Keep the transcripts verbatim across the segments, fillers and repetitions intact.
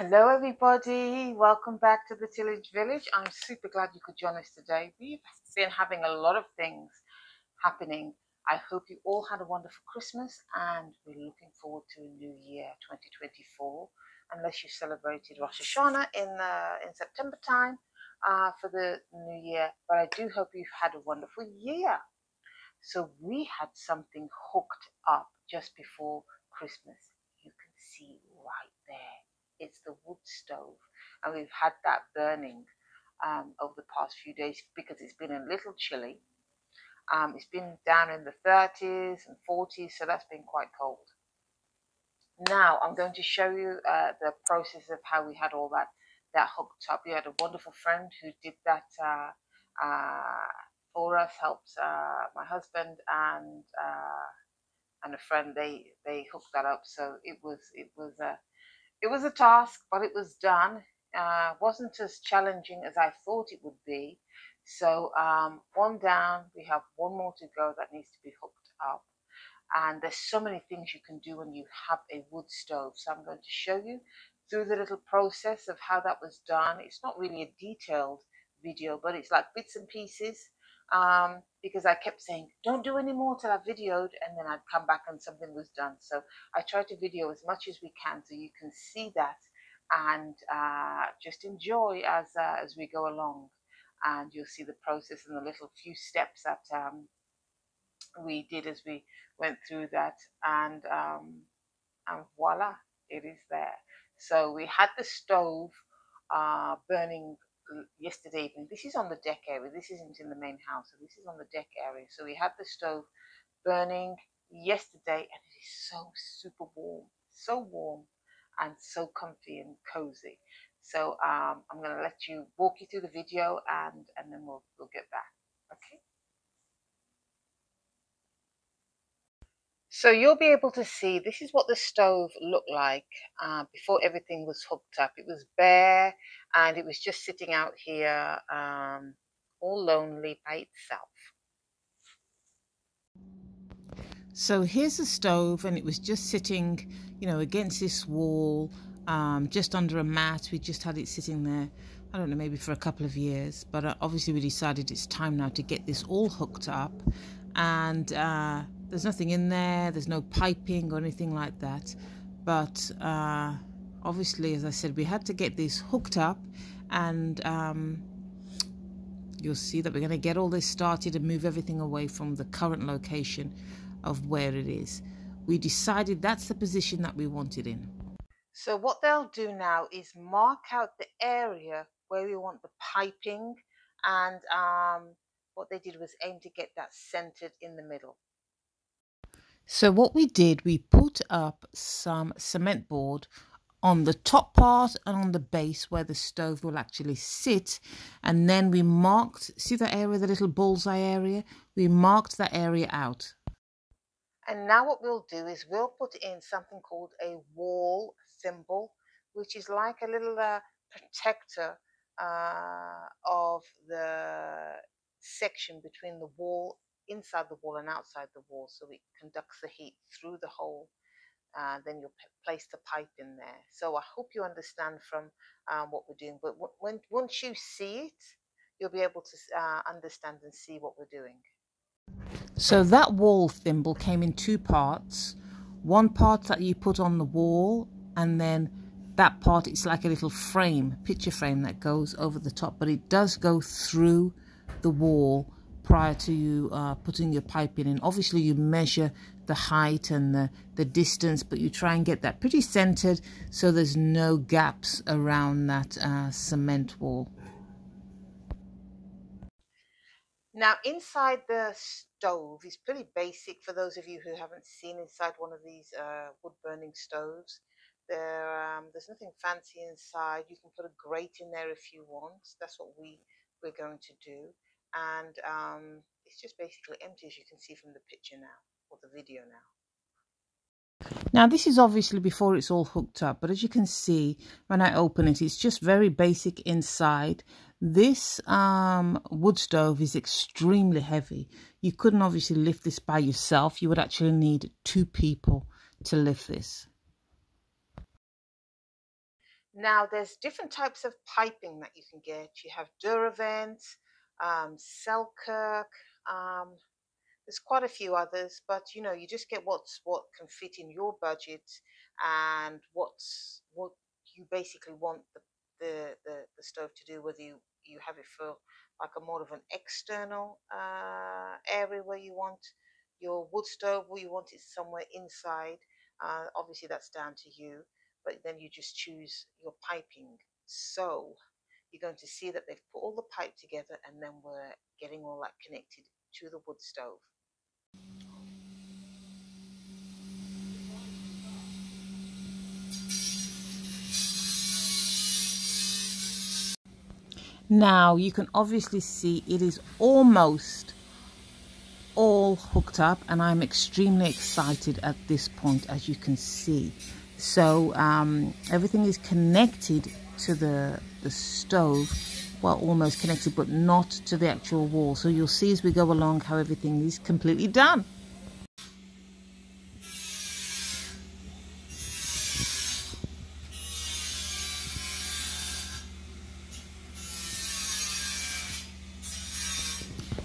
Hello everybody, welcome back to the Tillage Village. I'm super glad you could join us today. We've been having a lot of things happening. I hope you all had a wonderful Christmas and we're looking forward to a new year, twenty twenty-four. Unless you celebrated Rosh Hashanah in, uh, in September time uh, for the new year. But I do hope you've had a wonderful year. So we had something hooked up just before Christmas. You can see right there. It's the wood stove, and we've had that burning um, over the past few days because it's been a little chilly. Um, it's been down in the thirties and forties, so that's been quite cold. Now I'm going to show you uh, the process of how we had all that that hooked up. We had a wonderful friend who did that uh, uh, for us, helped uh, my husband and uh, and a friend. They they hooked that up, so it was it was a. Uh, It was a task, but it was done. Uh, wasn't as challenging as I thought it would be. So um, one down, we have one more to go that needs to be hooked up. And there's so many things you can do when you have a wood stove. So I'm going to show you through the little process of how that was done. It's not really a detailed video, but it's like bits and pieces. Um, because I kept saying, don't do any more till I videoed, and then I'd come back and something was done. So I try to video as much as we can so you can see that and uh, just enjoy as, uh, as we go along. And you'll see the process and the little few steps that um, we did as we went through that. And, um, and voila, it is there. So we had the stove uh, burning yesterday evening. This is on the deck area. This isn't in the main house, so this is on the deck area. So we had the stove burning yesterday, and it is so super warm, so warm and so comfy and cozy. So um, I'm going to let you walk you through the video, and and then we'll, we'll get back. Okay, so you'll be able to see this is what the stove looked like uh, before everything was hooked up. It was bare and it was just sitting out here um, all lonely by itself. So here's the stove, and it was just sitting, you know, against this wall, um, just under a mat. We just had it sitting there, I don't know, maybe for a couple of years. But obviously we decided it's time now to get this all hooked up. And uh, there's nothing in there, there's no piping or anything like that. But uh, obviously, as I said, we had to get this hooked up, and um, you'll see that we're going to get all this started and move everything away from the current location of where it is. We decided that's the position that we want it in. So what they'll do now is mark out the area where we want the piping, and um, what they did was aim to get that centered in the middle. So what we did, we put up some cement board on the top part and on the base where the stove will actually sit. And then we marked, see that area, the little bullseye area? We marked that area out. And now what we'll do is we'll put in something called a wall symbol, which is like a little uh, protector uh, of the section between the wall, inside the wall and outside the wall, so it conducts the heat through the hole. Uh, then you'll place the pipe in there. So I hope you understand from um, what we're doing, but w when once you see it, you'll be able to uh, understand and see what we're doing. So that wall thimble came in two parts. One part that you put on the wall, and then that part, it's like a little frame, picture frame, that goes over the top, but it does go through the wall prior to you uh, putting your pipe in. And obviously you measure the height and the, the distance, but you try and get that pretty centered so there's no gaps around that uh, cement wall. Now inside the stove is pretty basic for those of you who haven't seen inside one of these uh, wood burning stoves. There, um, there's nothing fancy inside. You can put a grate in there if you want. That's what we we're going to do, and um, it's just basically empty, as you can see from the picture now, or the video now. Now this is obviously before it's all hooked up, but as you can see when I open it, it's just very basic inside. This um, wood stove is extremely heavy. You couldn't obviously lift this by yourself. You would actually need two people to lift this. Now, there's different types of piping that you can get. You have Duravents, um, Selkirk, um, there's quite a few others, but you know, you just get what's what can fit in your budget and what's what you basically want the the, the, the stove to do, whether you, you have it for like a more of an external uh, area where you want your wood stove, or you want it somewhere inside. Uh, obviously that's down to you, but then you just choose your piping. So you're going to see that they've put all the pipe together, and then we're getting all that connected to the wood stove. Now you can obviously see it is almost all hooked up, and I'm extremely excited at this point, as you can see. So um, everything is connected to the, the stove, well, almost connected, but not to the actual wall. So you'll see as we go along how everything is completely done.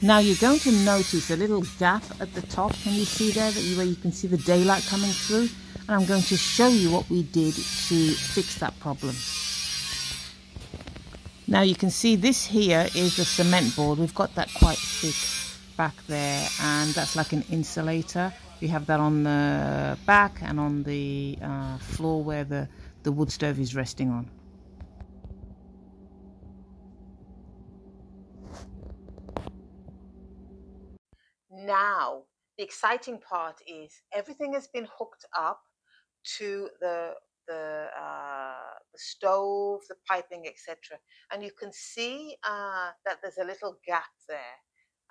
Now you're going to notice a little gap at the top, can you see there, that you, where you can see the daylight coming through, and I'm going to show you what we did to fix that problem. Now you can see this here is the cement board. We've got that quite thick back there, and that's like an insulator. We have that on the back and on the uh, floor where the, the wood stove is resting on. Now, the exciting part is everything has been hooked up to the, the, uh, the stove, the piping, et cetera. And you can see uh, that there's a little gap there,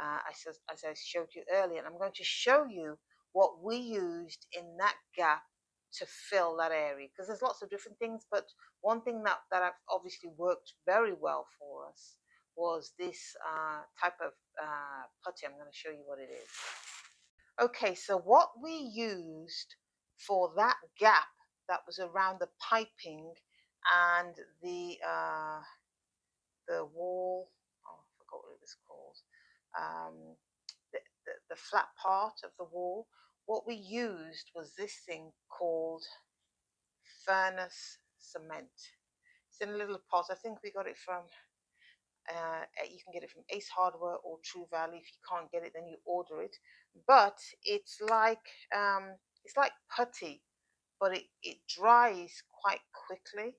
uh, as, as I showed you earlier. And I'm going to show you what we used in that gap to fill that area, because there's lots of different things. But one thing that, that obviously worked very well for us was this uh, type of uh, putty. I'm going to show you what it is. Okay, so what we used for that gap that was around the piping and the uh, the wall, oh, I forgot what it was called, um, the, the, the flat part of the wall, what we used was this thing called furnace cement. It's in a little pot. I think we got it from Uh, you can get it from Ace Hardware or True Value. If you can't get it, then you order it. But it's like um, it's like putty, but it, it dries quite quickly,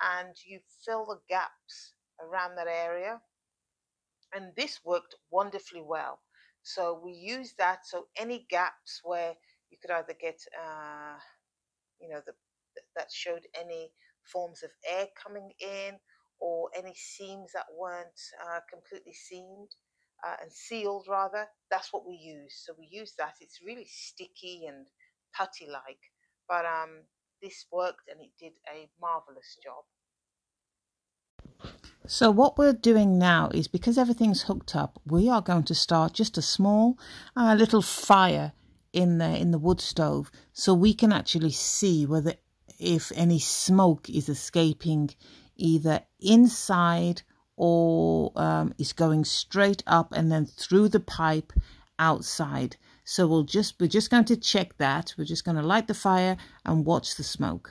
and you fill the gaps around that area. And this worked wonderfully well. So we use that. So any gaps where you could either get, uh, you know, the, that showed any forms of air coming in, or any seams that weren't uh, completely seamed uh, and sealed rather, that's what we use. So we use that. It's really sticky and putty-like, but um, this worked, and it did a marvellous job. So what we're doing now is, because everything's hooked up, we are going to start just a small uh, little fire in the, in the wood stove, so we can actually see whether if any smoke is escaping either inside or um, is going straight up and then through the pipe outside. So we'll just we're just going to check that. We're just going to light the fire and watch the smoke.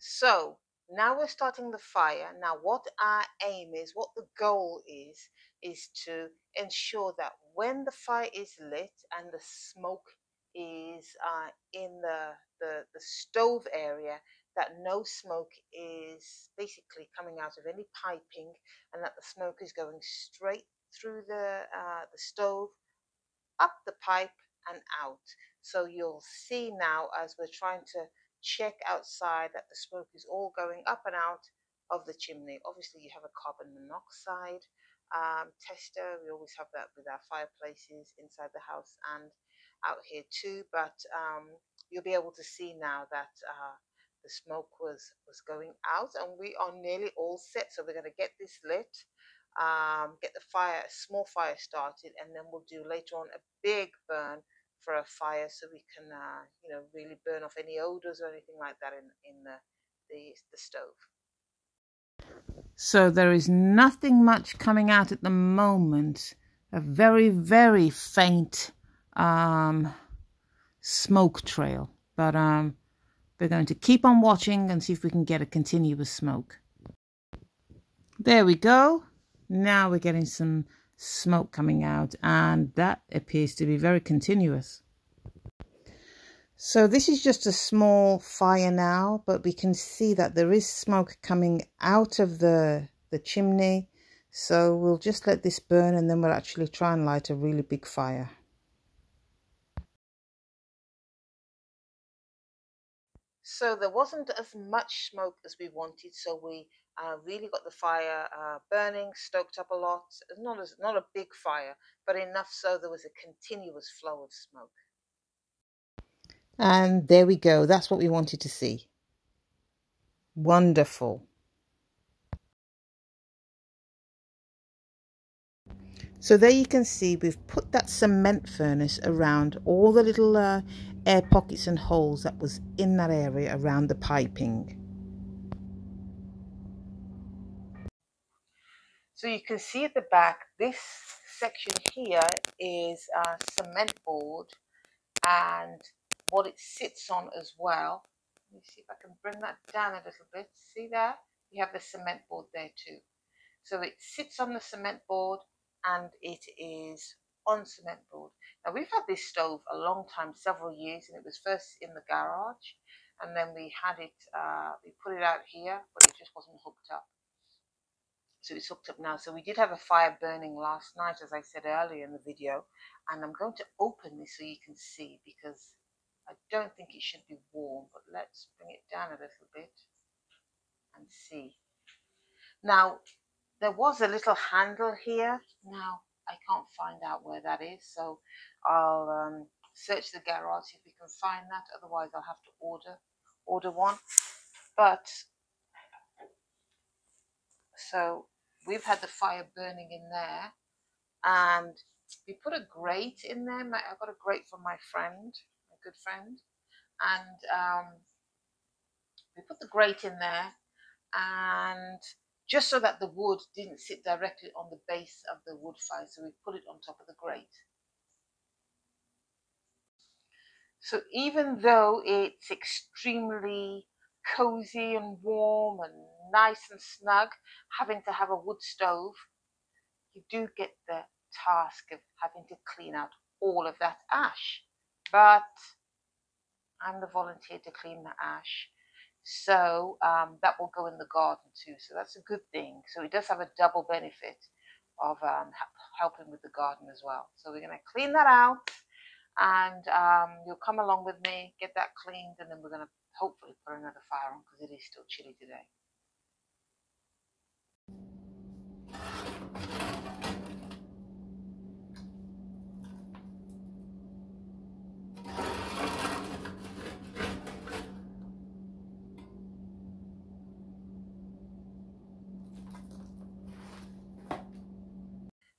So now we're starting the fire. Now what our aim is, what the goal is, is to ensure that when the fire is lit and the smoke is uh, in the, the, the stove area, that no smoke is basically coming out of any piping, and that the smoke is going straight through the, uh, the stove, up the pipe and out. So you'll see now, as we're trying to check outside, that the smoke is all going up and out of the chimney. Obviously you have a carbon monoxide um, tester. We always have that with our fireplaces inside the house and out here too, but um, you'll be able to see now that uh, the smoke was was going out, and we are nearly all set. So we're going to get this lit, um, get the fire, a small fire started, and then we'll do later on a big burn for a fire, so we can uh, you know, really burn off any odors or anything like that in in the the, the stove. So there is nothing much coming out at the moment. A very, very faint um, smoke trail. But um, we're going to keep on watching and see if we can get a continuous smoke. There we go. Now we're getting some smoke coming out, and that appears to be very continuous. So this is just a small fire now, but we can see that there is smoke coming out of the, the chimney. So we'll just let this burn, and then we'll actually try and light a really big fire. So there wasn't as much smoke as we wanted, so we uh, really got the fire uh, burning, stoked up a lot. Not as, not a big fire, but enough so there was a continuous flow of smoke. And there we go. That's what we wanted to see. Wonderful. So there you can see we've put that cement furnace around all the little uh, air pockets and holes that was in that area around the piping. So you can see at the back, this section here is uh, cement board, and what it sits on as well. Let me see if I can bring that down a little bit. See there? You have the cement board there too. So it sits on the cement board, and it is on cement board. Now, we've had this stove a long time, several years, and it was first in the garage, and then we had it, uh, we put it out here, but it just wasn't hooked up. So it's hooked up now. So we did have a fire burning last night, as I said earlier in the video, and I'm going to open this so you can see, because I don't think it should be warm, but let's bring it down a little bit and see. Now, there was a little handle here. Now, I can't find out where that is, so I'll um, search the garage if we can find that. Otherwise, I'll have to order order one. But, so we've had the fire burning in there, and we put a grate in there. I got a grate from my friend, my good friend, and um, we put the grate in there, and just so that the wood didn't sit directly on the base of the wood fire, so we put it on top of the grate. So even though it's extremely cozy and warm and nice and snug, having to have a wood stove, you do get the task of having to clean out all of that ash. But I'm the volunteer to clean the ash. So um, that will go in the garden too, so that's a good thing. So it does have a double benefit of um, helping with the garden as well. So we're going to clean that out, and um, you'll come along with me, get that cleaned, and then we're going to hopefully put another fire on, because it is still chilly today.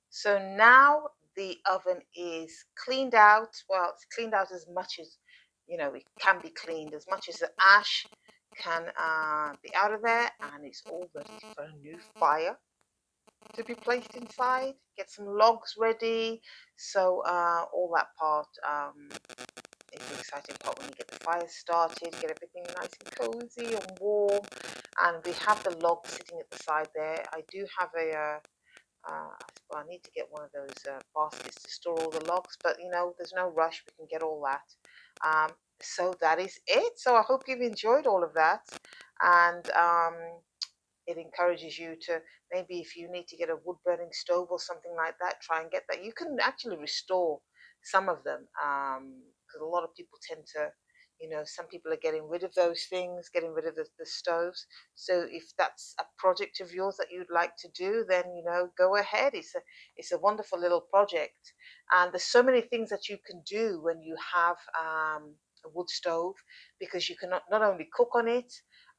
So now the oven is cleaned out. Well, it's cleaned out as much as, you know, it can be cleaned, as much as the ash can uh, be out of there. And it's all ready for a new fire to be placed inside. Get some logs ready. So uh, all that part um, is the exciting part when you get the fire started. Get everything nice and cozy and warm. And we have the logs sitting at the side there. I do have a... Uh, Uh, well, I need to get one of those uh, baskets to store all the logs, but you know, there's no rush, we can get all that. Um, so that is it. So I hope you've enjoyed all of that, and um, it encourages you to, maybe if you need to get a wood burning stove or something like that, try and get that. You can actually restore some of them, because um, a lot of people tend to, you know, some people are getting rid of those things, getting rid of the, the stoves. So if that's a project of yours that you'd like to do, then, you know, go ahead. It's a, it's a wonderful little project. And there's so many things that you can do when you have um, a wood stove, because you can not, not only cook on it,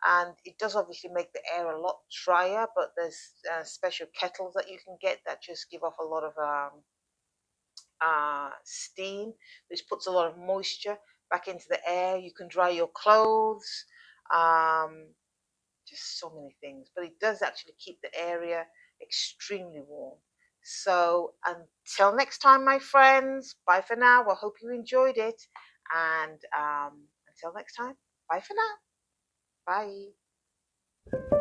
and it does obviously make the air a lot drier, but there's uh, special kettles that you can get that just give off a lot of um, uh, steam, which puts a lot of moisture back into the air. You can dry your clothes, um, just so many things, but it does actually keep the area extremely warm. So until next time, my friends, bye for now. I hope you enjoyed it, and um, until next time, bye for now. Bye.